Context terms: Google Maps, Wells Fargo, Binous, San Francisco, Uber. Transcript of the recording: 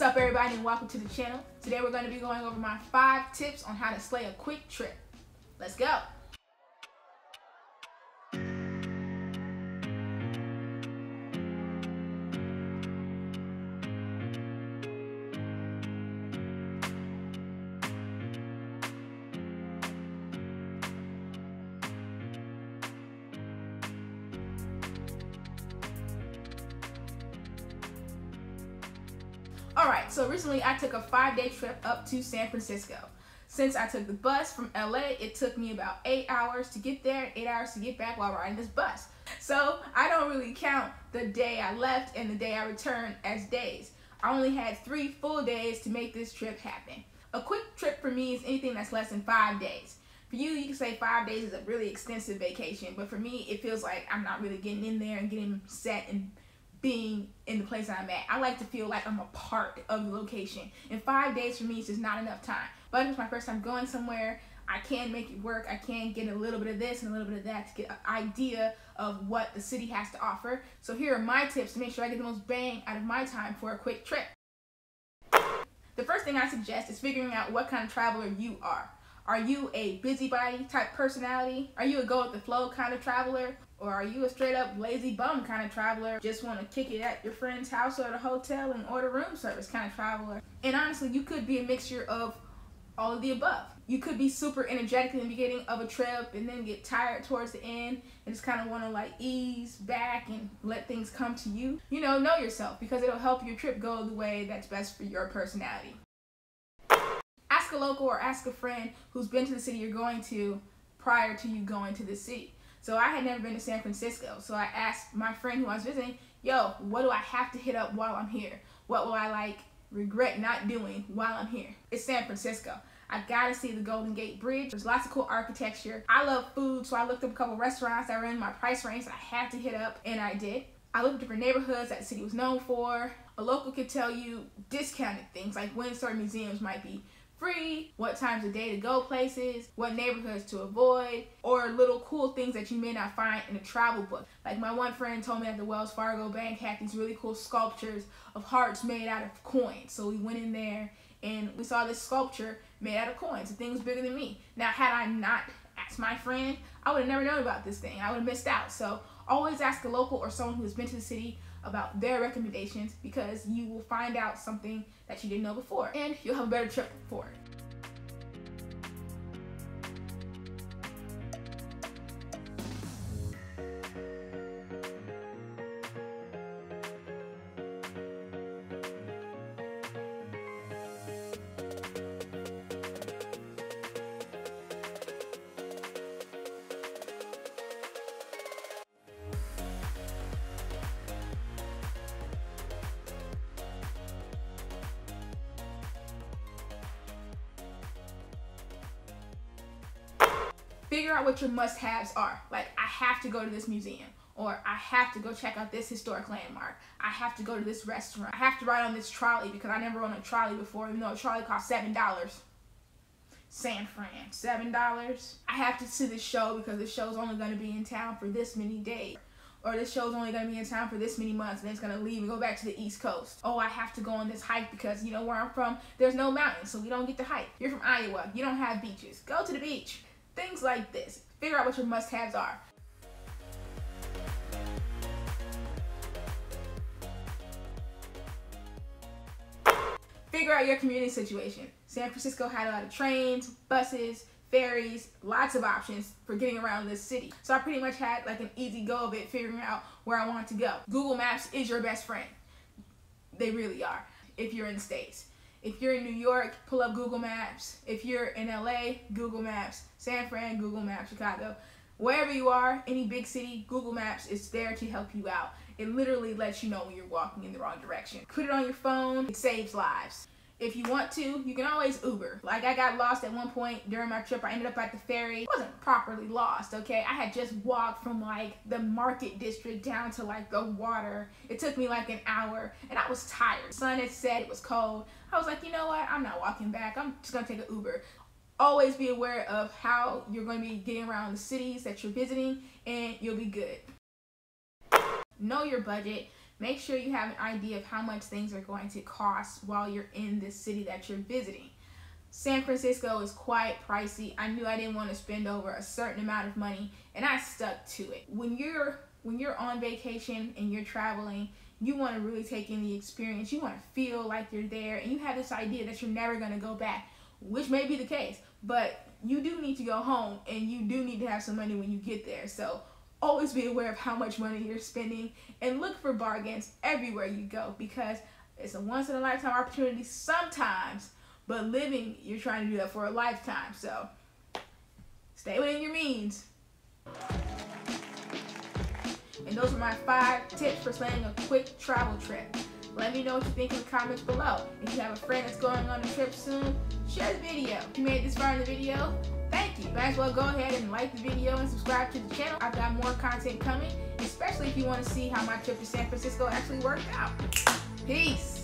What's up, everybody, and welcome to the channel. Today we're going to be going over my 5 tips on how to slay a quick trip. Let's go. Alright, so recently I took a 5-day trip up to San Francisco. Since I took the bus from LA, it took me about 8 hours to get there and 8 hours to get back while riding this bus. So I don't really count the day I left and the day I returned as days. I only had 3 full days to make this trip happen. A quick trip for me is anything that's less than 5 days. For you, you can say 5 days is a really extensive vacation, but for me, it feels like I'm not really getting in there and getting set and being in the place I'm at. I like to feel like I'm a part of the location. And 5 days for me is just not enough time. But it's my first time going somewhere. I can make it work. I can get a little bit of this and a little bit of that to get an idea of what the city has to offer. So here are my tips to make sure I get the most bang out of my time for a quick trip. The first thing I suggest is figuring out what kind of traveler you are. Are you a busybody type personality? Are you a go with the flow kind of traveler? Or are you a straight up lazy bum kind of traveler? Just want to kick it at your friend's house or the hotel and order room service kind of traveler? And honestly, you could be a mixture of all of the above. You could be super energetic in the beginning of a trip and then get tired towards the end and just kind of want to like ease back and let things come to you. You know yourself, because it'll help your trip go the way that's best for your personality. Ask a local or ask a friend who's been to the city you're going to prior to you going to the city. So I had never been to San Francisco, so I asked my friend who I was visiting, yo, what do I have to hit up while I'm here? What will I like regret not doing while I'm here? It's San Francisco. I gotta see the Golden Gate Bridge. There's lots of cool architecture. I love food, so I looked up a couple restaurants that were in my price range that I had to hit up, and I did. I looked at different neighborhoods that the city was known for. A local could tell you discounted things, like when certain museums might be free, what times of day to go places, what neighborhoods to avoid, or little cool things that you may not find in a travel book. Like my one friend told me that the Wells Fargo Bank had these really cool sculptures of hearts made out of coins. So we went in there and we saw this sculpture made out of coins. The thing was bigger than me. Now, had I not asked my friend, I would have never known about this thing. I would have missed out. So always ask a local or someone who has been to the city about their recommendations, because you will find out something that you didn't know before and you'll have a better trip for it. Figure out what your must-haves are. Like, I have to go to this museum, or I have to go check out this historic landmark. I have to go to this restaurant. I have to ride on this trolley because I never rode on a trolley before, even though a trolley cost $7. San Fran, $7. I have to see this show because this show's only gonna be in town for this many days. Or this show's only gonna be in town for this many months, and it's gonna leave and go back to the East Coast. Oh, I have to go on this hike because, you know, where I'm from, there's no mountains, so we don't get to hike. You're from Iowa, you don't have beaches. Go to the beach. Things like this. Figure out what your must-haves are. Figure out your community situation. San Francisco had a lot of trains, buses, ferries, lots of options for getting around this city. So I pretty much had like an easy go of it, figuring out where I wanted to go. Google Maps is your best friend. They really are, if you're in the States. If you're in New York, pull up Google Maps. If you're in LA, Google Maps. San Fran, Google Maps. Chicago. Wherever you are, any big city, Google Maps is there to help you out. It literally lets you know when you're walking in the wrong direction. Put it on your phone. It saves lives. If you want to, you can always Uber. Like, I got lost at one point during my trip. I ended up at the ferry. I wasn't properly lost, okay? I had just walked from like the market district down to like the water. It took me like an hour and I was tired. The sun had set, it was cold. I was like, you know what? I'm not walking back. I'm just gonna take an Uber. Always be aware of how you're gonna be getting around the cities that you're visiting, and you'll be good. Know your budget. Make sure you have an idea of how much things are going to cost while you're in this city that you're visiting. San Francisco is quite pricey. I knew I didn't want to spend over a certain amount of money, and I stuck to it. When you're on vacation and you're traveling, you want to really take in the experience. You want to feel like you're there, and you have this idea that you're never going to go back, which may be the case, but you do need to go home, and you do need to have some money when you get there. So always be aware of how much money you're spending, and look for bargains everywhere you go, because it's a once-in-a-lifetime opportunity sometimes, but living, you're trying to do that for a lifetime. So stay within your means. And those are my 5 tips for planning a quick travel trip. Let me know what you think in the comments below. If you have a friend that's going on a trip soon, share the video. If you made it this far in the video, thank you. Might as well go ahead and like the video and subscribe to the channel. I've got more content coming, especially if you want to see how my trip to San Francisco actually worked out. Peace.